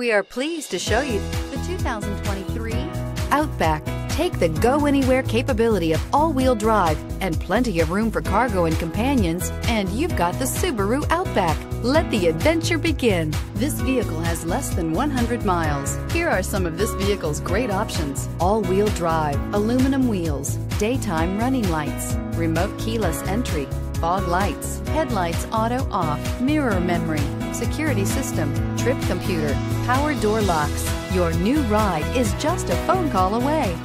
We are pleased to show you the 2023 Outback. Take the go-anywhere capability of all-wheel drive and plenty of room for cargo and companions, and you've got the Subaru Outback. Let the adventure begin. This vehicle has less than 100 miles. Here are some of this vehicle's great options: all-wheel drive, aluminum wheels, daytime running lights, remote keyless entry, fog lights, headlights auto off, mirror memory, security system, trip computer, power door locks. Your new ride is just a phone call away.